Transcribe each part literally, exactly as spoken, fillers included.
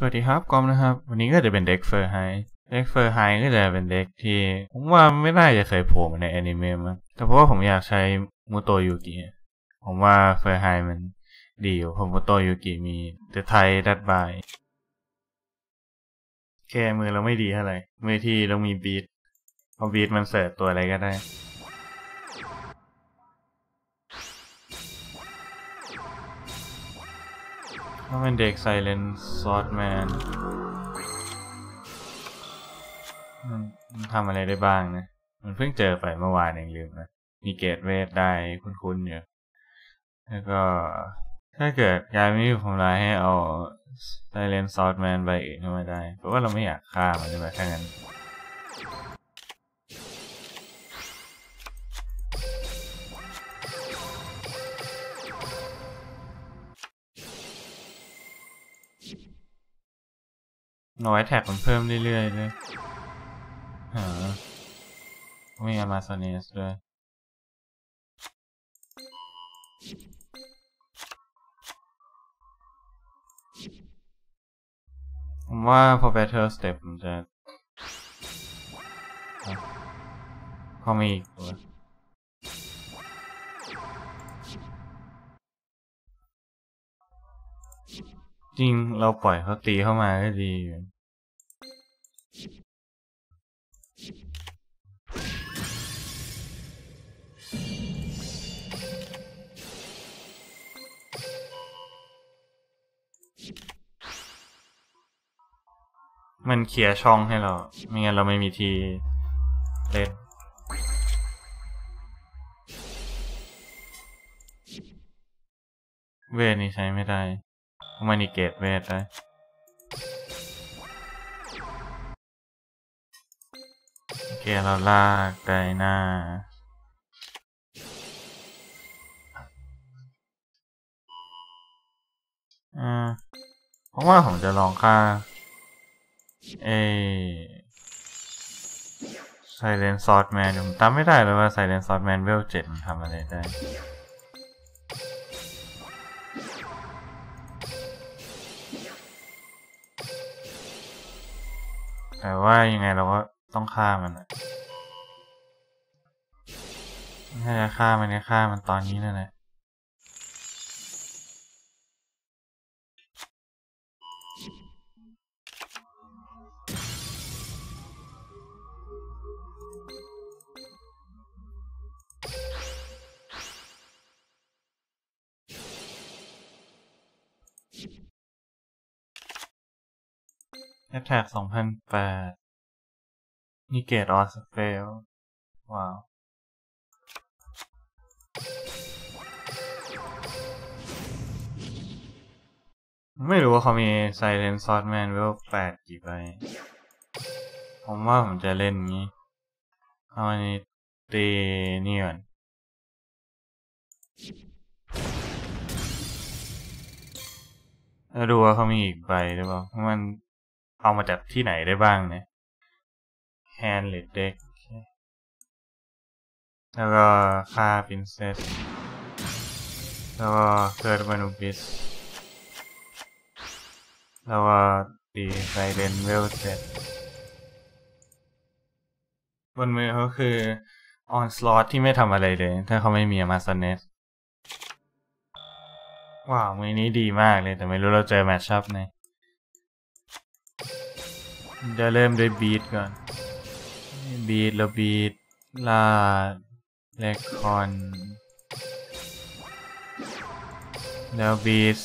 สวัสดีครับกอมนะครับวันนี้ก็จะเป็นเด็กเฟอร์ไฮเด็กเฟอร์ไฮก็จะเป็นเด็กที่ผมว่าไม่น่าจะเคยโผล่มาในแอนิเมะมั้งแต่เพราะว่าผมอยากใช้มูโตยูกิผมว่าเฟอร์ไฮมันดีอยู่ผมมูโตยูกิมีเดทไทดัตบายแค่มือเราไม่ดีเท่าไหร่มือที่เรามีบีทเอาบีทมันเสิร์ฟตัวอะไรก็ได้ถ้าเป็นเด็กไซเลนซ์ซอสแมนมันทำอะไรได้บ้างนะมันเพิ่งเจอไปเมื่อวานเองลืมนะมีเกตเวทได้คุ้นๆอยู่แล้วก็ถ้าเกิดการไม่มีความร้ายให้เอาไซเลนซ์ซอสแมนไปอื่นเข้ามาได้เพราะว่าเราไม่อยากฆ่ามันเลยแบบแค่นั้นน้อยแท็กมันเพิ่มเรื่อยๆเลยฮะมีอามาซอนิสด้วยผมว่าพอ Battle Step มันจะพอมีอีกตัวจริงเราปล่อยเขาตีเข้ามาก็ดีมันเขี่ยช่องให้เราไม่งั้นเราไม่มีทีเล่นเวทนี้ใช้ไม่ได้มานิเกตเวทได้โอเคเราลากไดนาอ่าเพราะว่าผมจะลองฆ่าเอไซเลนซ์ซอร์ดแมนผมจำไม่ได้เลยว่าไซเลนซ์ซอร์ดแมนเวลเจ็ดมันทำอะไรได้แต่ว่ายังไงเราก็ต้องฆ่ามันถ้าจะฆ่ามันก็ฆ่ามันตอนนี้นั่นแหละแอทแทก สองพันแปด นี่เกตออสเฟลว้าวไม่รู้ว่าเขามีไซเลนซ์ซอสแมนเวลแปดกี่ใบผมว่าผมจะเล่นงี้เอาอันนี้ตีนี่ก่อนแล้วดูว่าเขามีอีกใบหรือเปล่ามันเอามาจากที่ไหนได้บ้างเนี่ยแฮนด์เลดเด็กแล้วก็ค่าพินเซสแล้วก็เกิดมนุบิสแล้วก็ตีไซเรนเวลเซตบนมือเขาคือออนสลอตที่ไม่ทำอะไรเลยถ้าเขาไม่มีอามาซอนเนสว้าวมือนี้ดีมากเลยแต่ไม่รู้เราเจอแมทชัพไหนจะเริ่มด้วยบีทก่อนบีทแล้วบีทลาดเลคอนแล้วบีท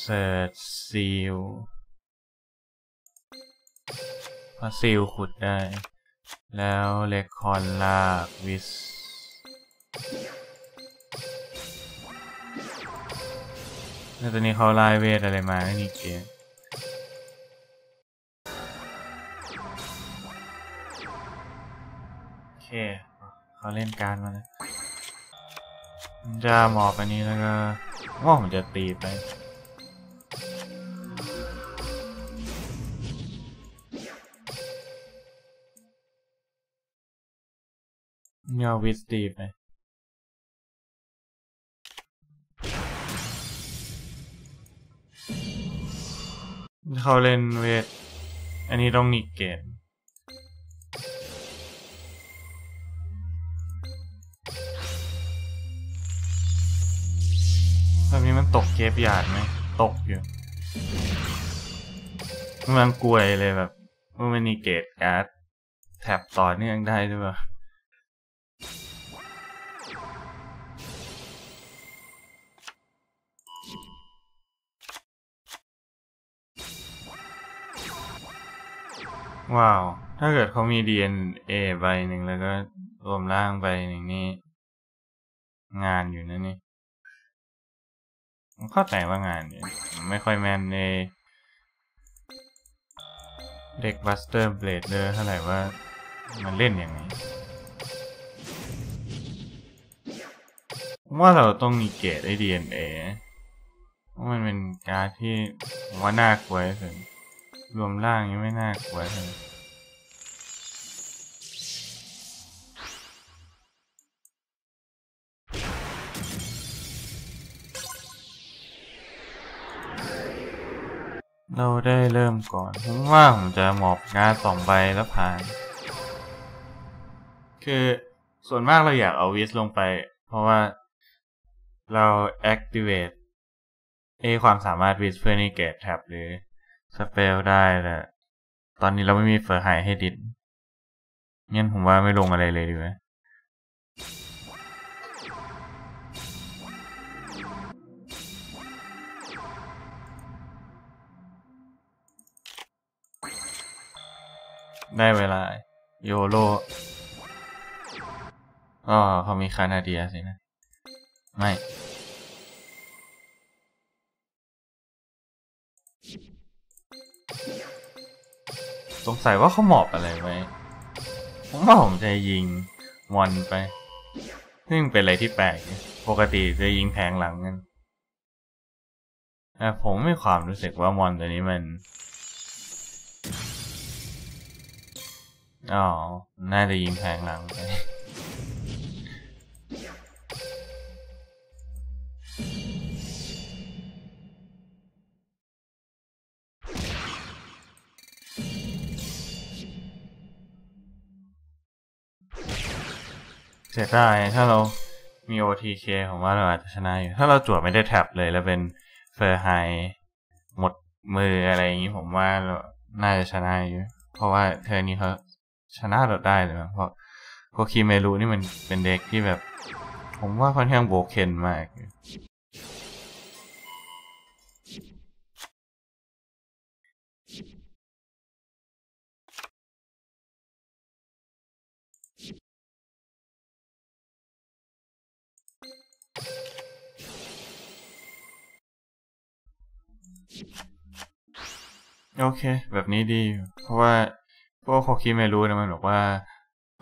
เสิร์ชซิลพอซิลขุดได้แล้วเลคอนลากวิสแล้วตอนนี้เขาไล่เวทอะไรมานี่เกมเขาเล่นการมาแล้วจะหมอบไปนี้แล้วก็ว่าผมจะตีไปเงาวิสตีไป เขาเล่นเวทอันนี้ต้องหนีเกมแบบนี้มันตกเกฟหยาดไหมตกอยู่มันกลวยเลยแบบว่ามันมีเกตการ์ดแถบต่อเนื่องได้ด้วยป่ะว้าวถ้าเกิดเขามี ดี เอ็น เอ ใบหนึ่งแล้วก็รวมร่างใบหนึ่งนี่งานอยู่นะนี่เข้าใจว่างานอยู่ไม่ค่อยแมนในเด็กบัสเตอร์เบลดเดอร์เท่าไหร่ว่ามันเล่นอย่างนี้ว่าเราต้องมีเกตไอ ดี เอ็น เอ เพราะมันเป็นการ์ดที่ว่าน่ากลัวสุดรวมร่างยังไม่น่ากลัวเลยเราได้เริ่มก่อนผมว่าผมจะหมอบงานสองใบแล้วผ่านคือส่วนมากเราอยากเอาวิสลงไปเพราะว่าเรา activate เอความสามารถวิสเพื่อนี่เกตแท็บหรือสเปลได้แหละตอนนี้เราไม่มีเฟอร์ไฮให้ดิดงั้นผมว่าไม่ลงอะไรเลยดีไหมได้เวลาโยโร่อ๋อเขามีคานาเดียสินะไม่สงสัยว่าเขาหมอบอะไรไว้ผมว่าผมจะยิงมอนไปซึ่งเป็นอะไรที่แปลกปกติจะยิงแผงหลังกันแต่ผมไม่ความรู้สึกว่ามอนตัวนี้มันอ๋อน่าจะยิงแผงหลังไปเสียดายถ้าเรามี โอ ที เค ผมว่าเราอาจจะชนะอยู่ถ้าเราจั่วไม่ได้แท็บเลยแล้วเป็นเฟอร์ไฮหมดมืออะไรอย่างนี้ผมว่าเราน่าจะชนะอยู่เพราะว่าเธอนี้เขาชนะเราได้เลยเพราะโคคิเมรุนี่มันเป็นเด็กที่แบบผมว่าค่อนข้างโบเคนมากโอเคแบบนี้ดีเพราะว่าพวกเขาคิดไม่รู้นะมันบอกว่า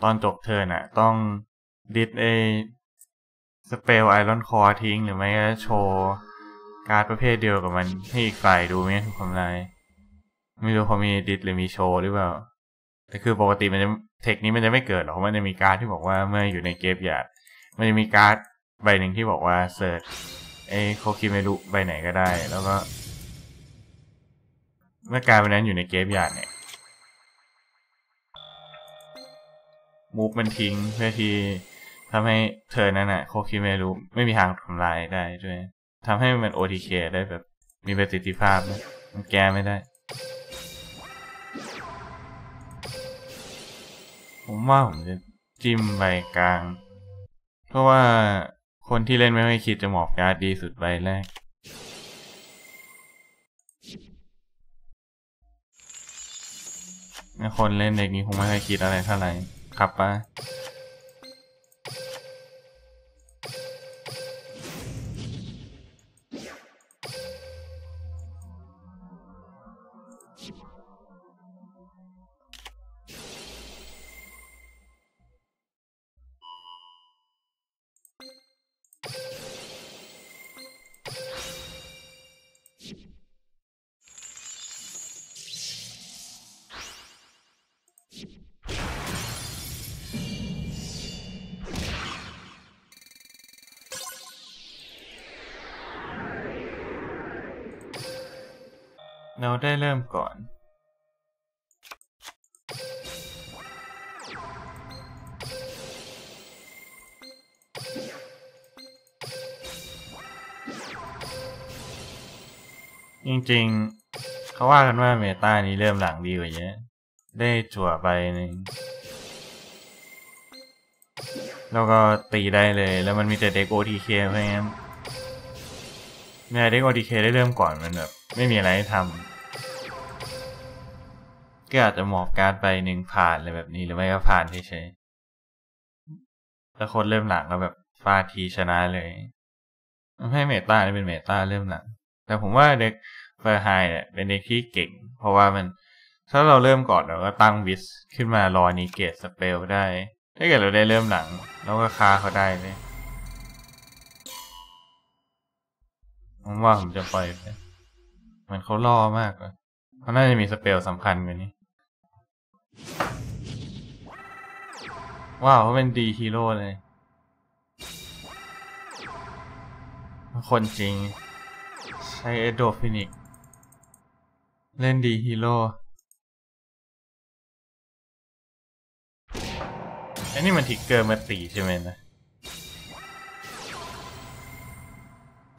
ตอนจบเธอน่ะต้องดิสไอสเปลไอรอนคอร์ทิ้งหรือไม่ก็โชว์การ์ดประเภทเดียวกับมันให้อีกฝ่ายดูไม่ถูกทำลายไม่รู้เขามีดิสหรือมีโชว์หรือเปล่าแต่คือปกติมันจะเทคนี้มันจะไม่เกิดหรอกมันจะมีการ์ดที่บอกว่าเมื่ออยู่ในเกมหยาดมันจะมีการ์ดใบหนึ่งที่บอกว่าเสิร์ชไอโคคิเมรุใบไหนก็ได้แล้วก็เมื่อการวันนั้นอยู่ในเกมหยาดเนี่ยมูฟมันทิ้งเพื่อที่ทำให้เธอนั้นน่ะโคคิเมรุไม่มีทางทำลายได้ด้วยทำให้มัน โอ ที เค ได้แบบมีประสิทธิภาพนะมันแก้ไม่ได้ผมว่าผมจะจิ้มใบกลางเพราะว่าคนที่เล่นไม่ค่อยคิดจะหมอบการ์ดดีสุดใบแรกคนเล่นเด็กนี้คงไม่เคยคิดอะไรเท่าไหร่ครับปะ เราได้เริ่มก่อนจริงๆเขาว่ากันว่าเมตานี้เริ่มหลังดีกว่าเยอะได้จั่วไปหนึ่งแล้วก็ตีได้เลยแล้วมันมีแต่เด็ก โอ ที เค เพราะงั้นเนี่ยเด็ก โอ ที เค ได้เริ่มก่อนมันแบบไม่มีอะไรให้ทำก็อาจจะหมอบการ์ดไปหนึ่งผ่านเลยแบบนี้หรือไม่ก็ผ่านเฉยๆแล้วคนเริ่มหลังก็แบบฟาดทีชนะเลยให้เมตานี่เป็นเมตาเริ่มหลังแต่ผมว่าเด็กเฟอร์ไฮเนี่ยเป็นเด็กที่เก่งเพราะว่ามันถ้าเราเริ่มก่อนเราก็ตั้งวิสขึ้นมารอนิเกตสเปลได้ถ้าเกิดเราได้เริ่มหลังเราก็ฆ่าเขาได้เลยผมว่าผมจะปล่อยไปมันเขาล่อมากเลยเขาน่าจะมีสเปลสำคัญกว่านี้ว้าวเขาเป็นดีฮีโร่เลยคนจริงใช้เอโดฟินิกเล่นดีฮีโร่อันนี้มันทิกเกอร์มาตีใช่ไหมนะ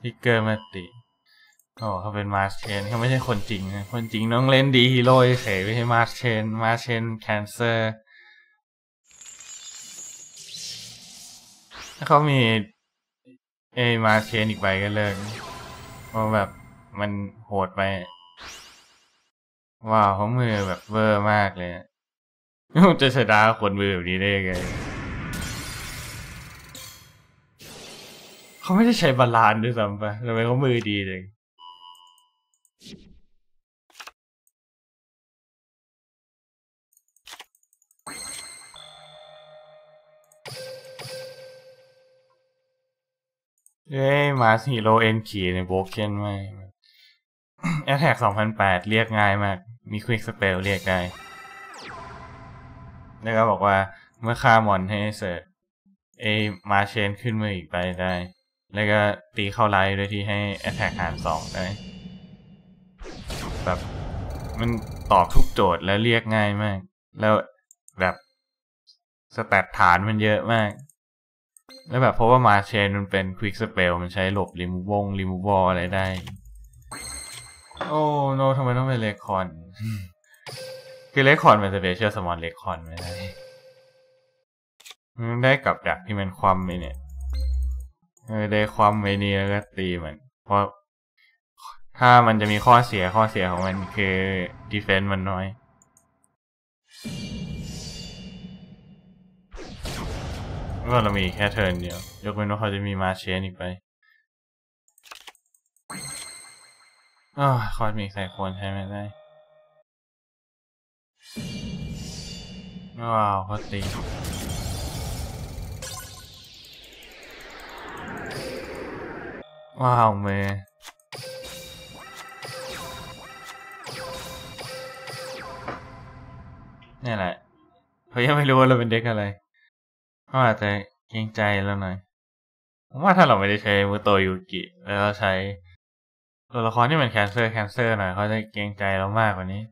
ทิกเกอร์มาตีอ๋อเขาเป็นมาสเชนเขาไม่ใช่คนจริงนะคนจริงต้องเล่นดีฮีโร่เฉยไม่ใช่มาสเชนมาสเชนแคนเซอร์ถ้าเขามีเอมาสเชนอีกใบก็เลิกเพราะแบบมันโหดไปว้าวเขามือแบบเวอร์มากเลยจะชนะคนมือแบบนี้ได้ไงเขาไม่ได้ใช้บาลานซ์ด้วยซ้ำไปทำไมเขามือดีจังเอ้ยมาฮีโร่เอ็นขีในโบเก้นไม่แอทแทก สองพันแปด เรียกง่ายมากมีควิกสเปลเรียกได้แล้วก็บอกว่าเมื่อฆ่ามอนให้เสร็จเอมาเชนขึ้นมืออีกไปได้แล้วก็ตีเข้าไลท์โดยที่ให้แอทแทกหารสองได้แบบมันตอบทุกโจทย์และเรียกง่ายมากแล้วแบบสแตทฐานมันเยอะมากแล้วแบบเพราะว่ามาเชนมันเป็นควิกสเปลมันใช้หลบรีมูวงรีมูวอลอะไรได้โอ้โนทำไมต้องเป็นเลคอนคือเลคอนเป็นสเปเชียลสมอลเลคอนไม่ได้มันได้กับดักที่มันคว่ำไปเนี่ยได้คว่ำไปนี่แล้วก็ตีมันเพราะถ้ามันจะมีข้อเสียข้อเสียของมันคือดีเฟนซ์มันน้อยก็เรามีแค่เทิร์นเดียวยกเว้นว่าเขาจะมีมาเชนอีกไปอ๋อคอร์สมีใส่คนใช้ไม่ได้ว้าวเขาตีว้าวเมย์นี่แหละเขายังไม่รู้ว่าเราเป็นเด็กอะไรเขาอาจจะเกรงใจเราหน่อยผมว่าถ้าเราไม่ได้ใช้มือโตยูกิแล้วเราใช้ตัวละครที่มันแคนเซอร์แคนเซอร์หน่อยเขาจะเกรงใจเรามากกว่านี้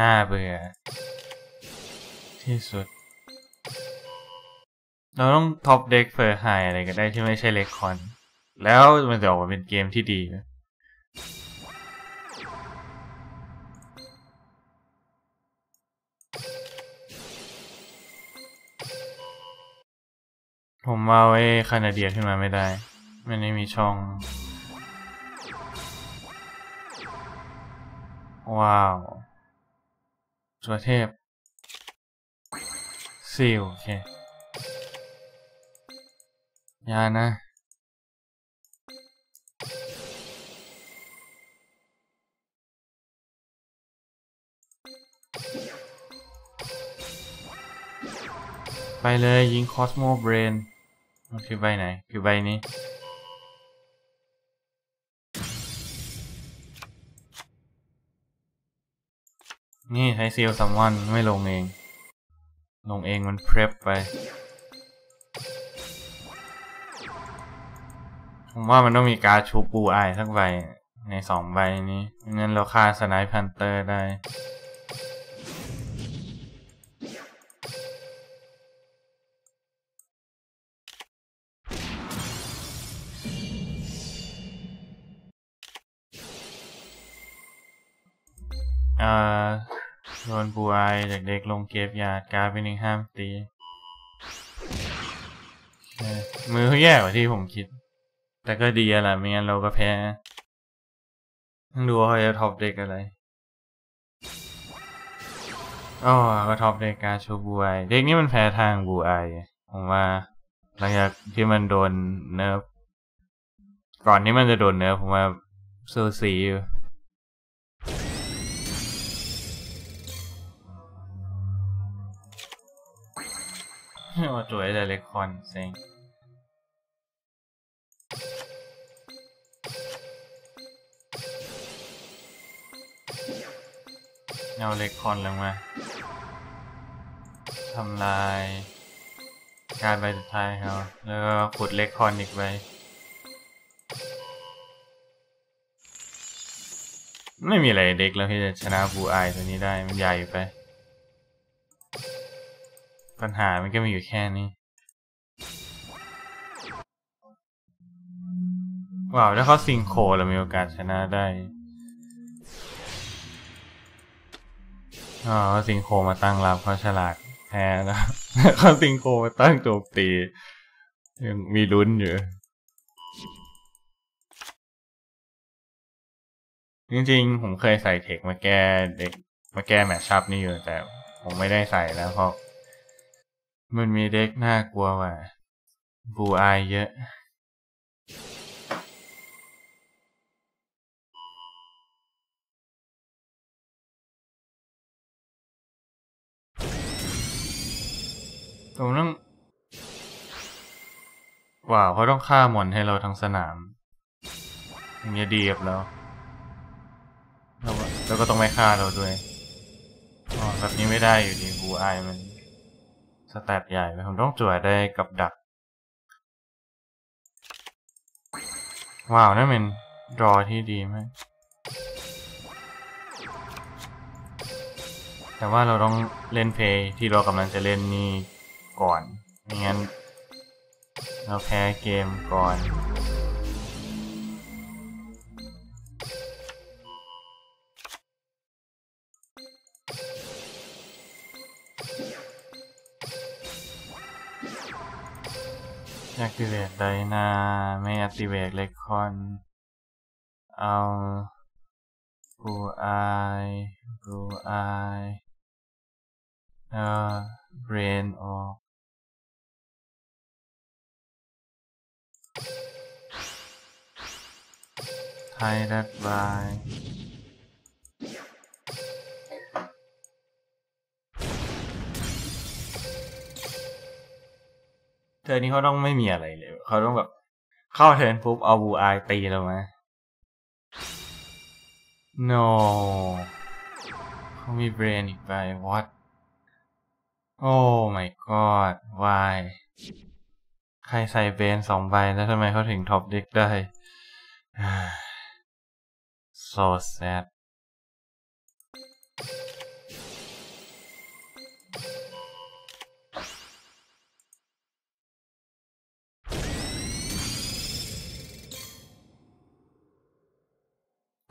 น่าเบื่อที่สุดเราต้องท็อปเด็กเฟอร์ไฮอะไรก็ได้ที่ไม่ใช่เลคคอนแล้วมันจะออกมาเป็นเกมที่ดีผมเอาไอ้คานาเดียขึ้นมาไม่ได้มันไม่มีช่องว้าวจั่วเทพซิลโอเคยานะไปเลยยิงคอสโมเบรนมันคือใบไหนคือใบนี้นี่ใช้ซีลซัมมอนไม่ลงเองลงเองมันเพรฟไป ผมว่ามันต้องมีการชูปูไอสักใบในสองใบนี้งั้นเราฆ่าสไนป์พันเตอร์ได้อ่าโดนปูไอจากเด็กลงเก็บยาการเป็นหนึ่งห้ามตีมือเขาแย่กว่าที่ผมคิดแต่ก็ดีอะแหละไม่งั้นเราก็แพ้ต้องดูว่าเขาจะท็อปเด็กอะไรอ๋อก็ท็อปเด็กการชูบูไอเด็กนี่มันแพ้ทางบูไอผมว่าหลังจากที่มันโดนเนิร์ฟก่อนที่มันจะโดนเนิร์ฟผมว่าสูสีอยู่ไม่ว่าจุ๋ยแต่เล็กคอนเซ็งเอาเล็กคอนลงมาทำลายการใบสุดท้ายเขาแล้วก็ขุดเล็กคอนอีกไปไม่มีอะไรเด็กแล้วที่จะชนะบูไอตัวนี้ได้มันใหญ่ไปปัญหามันก็มีอยู่แค่นี้ว้าวถ้าเขาซิงโคเรามีโอกาสชนะได้อ๋อซิงโคมาตั้งรับเขาฉลาดแพ้แล้วเขาซิงโคมาตั้งโจมตียังมีลุ้นอยู่จริงๆผมเคยใส่เทคมาแก้เด็กมาแก้แมทชัพนี่อยู่แต่ผมไม่ได้ใส่แล้วเพราะมันมีเด็กน่ากลัวว่ะบูอายเยอะผมต้องว้าวเขาต้องฆ่าหมอนให้เราทั้งสนามอย่างเงี้ยดีกับเราแล้วก็ต้องไม่ฆ่าเราด้วยอ๋อแบบนี้ไม่ได้อยู่ดีบูอายมันสแตทใหญ่ผมต้องจวดได้กับดักว้าวนั่นเป็นดรอที่ดีไหมแต่ว่าเราต้องเล่นเพย์ที่เรากำลังจะเล่นนี่ก่อนไม่งั้นเราแพ้เกมก่อนแอคทีเวตไดนาไม่แอคทีเวตเลคคอนเอาบูไอบูไอเอ่อเบรนออกไทดัดบายเธอนี้เขาต้องไม่มีอะไรเลยเขาต้องแบบเข้าเทิร์นปุ๊บเอาบูไอตีเราไหม no เขามีเบรนอีกไป what oh my god why ใครใส่เบรนสองใบแล้วทำไมเขาถึงท็อปเด็กได้ so sad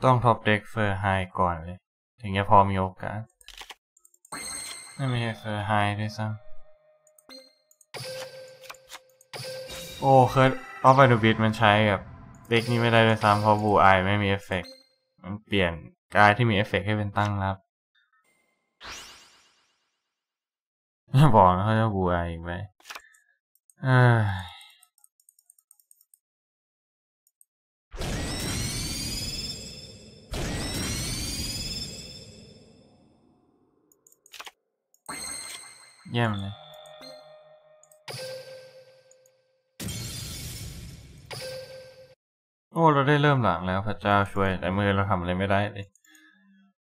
ต้องท็อปเด็กเฟอร์ไฮก่อนเลยถึงจะพอมีโอกาสนั่นไม่ใช่เฟอร์ไฮด้วยซ้ำโอ้เคิร์ดออฟไอดูบิทมันใช้กับเด็กนี้ไม่ได้ด้วยซ้ำเพราะบูไอไม่มีเอฟเฟกต์มันเปลี่ยนกายที่มีเอฟเฟกต์ให้เป็นตั้งรับไม่บอกนะเขาจะบูไออีกไหมเยี่ยมเลยโอ้เราได้เริ่มหลังแล้วพระเจ้าช่วยแต่มือเราทำอะไรไม่ได้เลย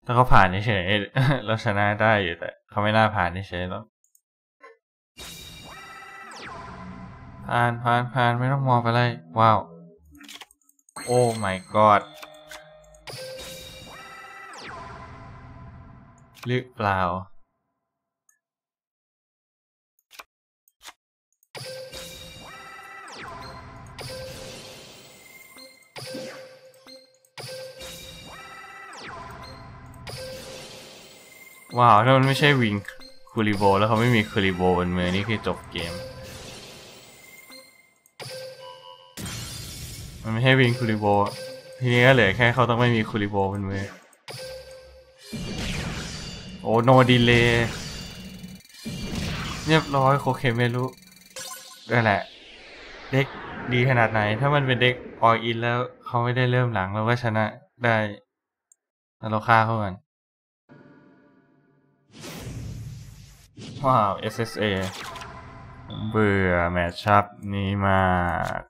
แต่เขาผ่านเฉยๆเราชนะได้อยู่แต่เขาไม่น่าผ่านเฉยๆหรอกผ่านผ่านผ่านไม่ต้องมองไปเลยว้าว โอ้ my god หรือเปล่าว้าวถ้ามันไม่ใช่วิงคูริโบแล้วเขาไม่มีคูริโบบนมือนี่คือจบเกมมันไม่ใช่วิงคูริโบทีนี้ก็เหลือแค่เขาต้องไม่มีคูริโบบนมือโอ้โนดีเลย์เรียบร้อยโคเคเมรุนั่นแหละเด็กดีขนาดไหนถ้ามันเป็นเด็กออยอินแล้วเขาไม่ได้เริ่มหลังเราก็ชนะได้เราฆ่าเขากันว้าว เอส เอส เอ เบื่อแมชชัพนี้มาก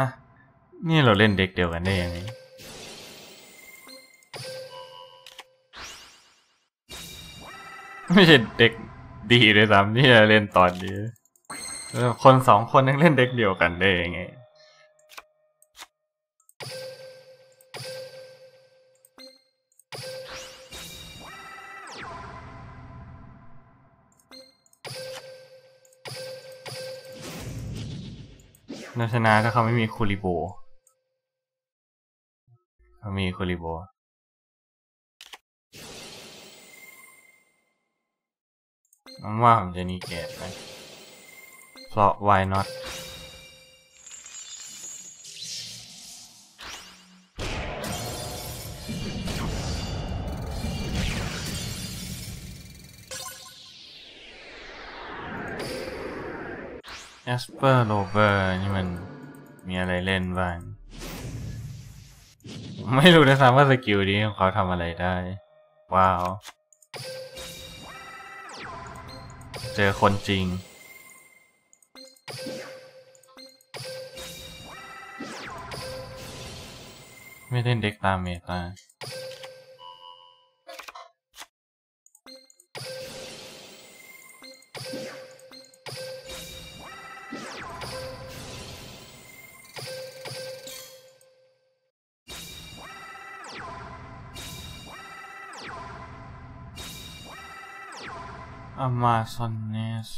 ฮะนี่เราเล่นเด็กเดียวกันได้ยังไงไม่ใช่เด็กดีเลยซ้ำที่เราเล่นตอนนี้คนสองคนยังเล่นเด็กเดียวกันได้ยังไงนักชนะถ้าเขาไม่มีคูริโบเขามีคูริโบผมว่าผมจะหนีเกมไปเพราะ why notแอสเปอร์โรเบอร์นี่มันมีอะไรเล่นบ้างไม่รู้นะซ้ำว่าสกิลนี้ของเขาทำอะไรได้ว้าวเจอคนจริงไม่เล่นเด็กตามเมตาอเมซอนเนส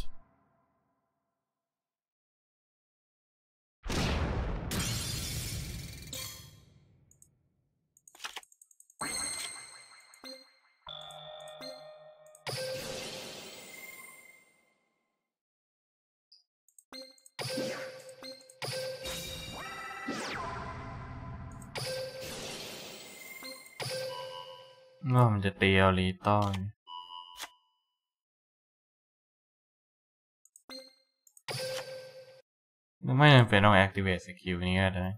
น่ามันจะเตียวลีต้อยไม่จำเป็นต้อง activate skill นี้ก็ได้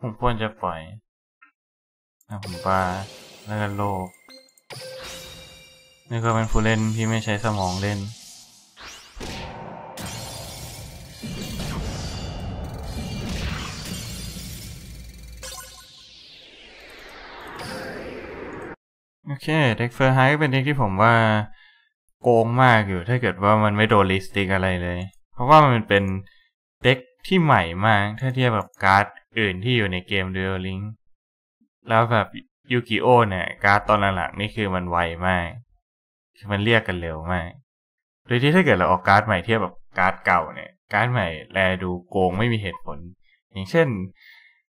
ผมควรจะปล่อยนะผมปลาแล้วก็โลกนี่ก็เป็นผู้เล่นที่ไม่ใช้สมองเล่นโอเคเด็กเฟอร์ไฮก็เป็นเด็กที่ผมว่าโกงมากอยู่ถ้าเกิดว่ามันไม่โดนลิสติกอะไรเลยเพราะว่ามันเป็นเด็กที่ใหม่มากถ้าเทียบกับการ์ดอื่นที่อยู่ในเกม Duel Links แล้วแบบยูกิโอเนี่ยการ์ดตอนหลังๆนี่คือมันไวมากคือมันเรียกกันเร็วมากโดยที่ถ้าเกิดเราออกการ์ดใหม่เทียบกับการ์ดเก่าเนี่ยการ์ดใหม่แลดูโกงไม่มีเหตุผลอย่างเช่น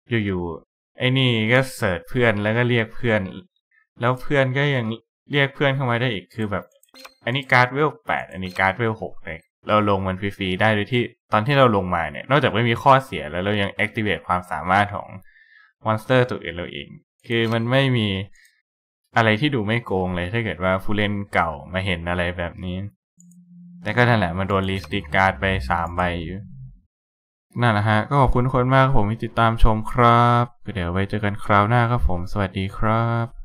อยู่ๆไอ้นี่ก็เสิร์ชเพื่อนแล้วก็เรียกเพื่อนแล้วเพื่อนก็ยังเรียกเพื่อนเข้ามาได้อีกคือแบบอันนี้การ์ดเวลแปดอันนี้การ์ดเวลหกเลยเราลงมันฟรีๆได้โดยที่ตอนที่เราลงมาเนี่ยนอกจากไม่มีข้อเสียแล้วเรายัง activate ความสามารถของมอนสเตอร์ตัวอื่นเราเองคือมันไม่มีอะไรที่ดูไม่โกงเลยถ้าเกิดว่าผู้เล่นเก่ามาเห็นอะไรแบบนี้ แต่ก็นั่นแหละมันโดนรีสติกการ์ดไปสามใบอยู่นั่นแหละฮะก็ขอบคุณทุกคนมากครับผมที่ติดตามชมครับเดี๋ยวไว้เจอกันคราวหน้าครับผมสวัสดีครับ